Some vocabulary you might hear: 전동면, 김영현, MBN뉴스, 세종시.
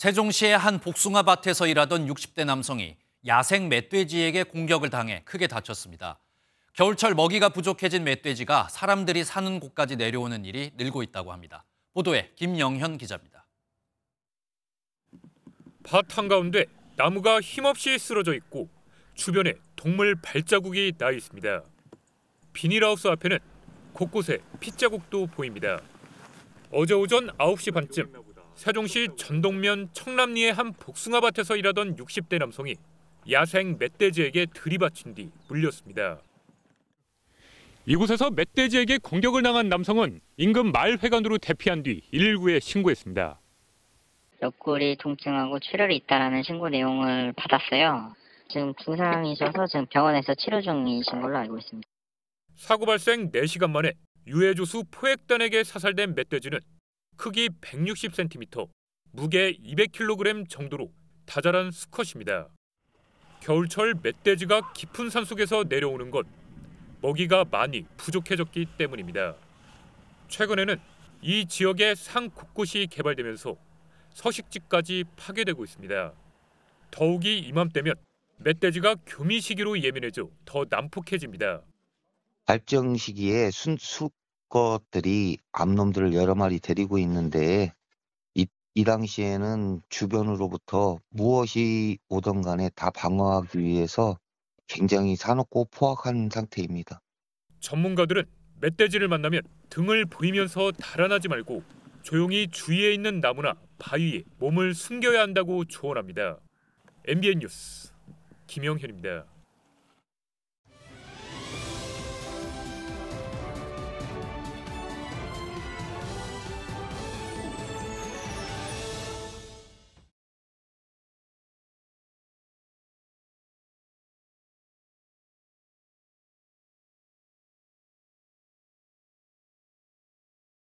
세종시의 한 복숭아밭에서 일하던 60대 남성이 야생 멧돼지에게 공격을 당해 크게 다쳤습니다. 겨울철 먹이가 부족해진 멧돼지가 사람들이 사는 곳까지 내려오는 일이 늘고 있다고 합니다. 보도에 김영현 기자입니다. 밭 한가운데 나무가 힘없이 쓰러져 있고 주변에 동물 발자국이 나 있습니다. 비닐하우스 앞에는 곳곳에 핏자국도 보입니다. 어제 오전 9시 반쯤 세종시 전동면 청남리의 한 복숭아밭에서 일하던 60대 남성이 야생 멧돼지에게 들이받친 뒤 물렸습니다. 이곳에서 멧돼지에게 공격을 당한 남성은 인근 마을 회관으로 대피한 뒤 119에 신고했습니다. 옆구리 통증하고 출혈이 있다는 신고 내용을 받았어요. 지금 중상이셔서 지금 병원에서 치료 중이신 걸로 알고 있습니다. 사고 발생 4시간 만에 유해조수 포획단에게 사살된 멧돼지는 크기 160cm, 무게 200kg 정도로 다자란 수컷입니다. 겨울철 멧돼지가 깊은 산속에서 내려오는 건 먹이가 많이 부족해졌기 때문입니다. 최근에는 이 지역의 산 곳곳이 개발되면서 서식지까지 파괴되고 있습니다. 더욱이 이맘때면 멧돼지가 교미 시기로 예민해져 더 난폭해집니다. 발정 시기에 수컷들이 암놈들을 여러 마리 데리고 있는데 이 당시에는 주변으로부터 무엇이 오던 간에 다 방어하기 위해서 굉장히 사납고 포악한 상태입니다. 전문가들은 멧돼지를 만나면 등을 보이면서 달아나지 말고 조용히 주위에 있는 나무나 바위에 몸을 숨겨야 한다고 조언합니다. MBN 뉴스 김영현입니다.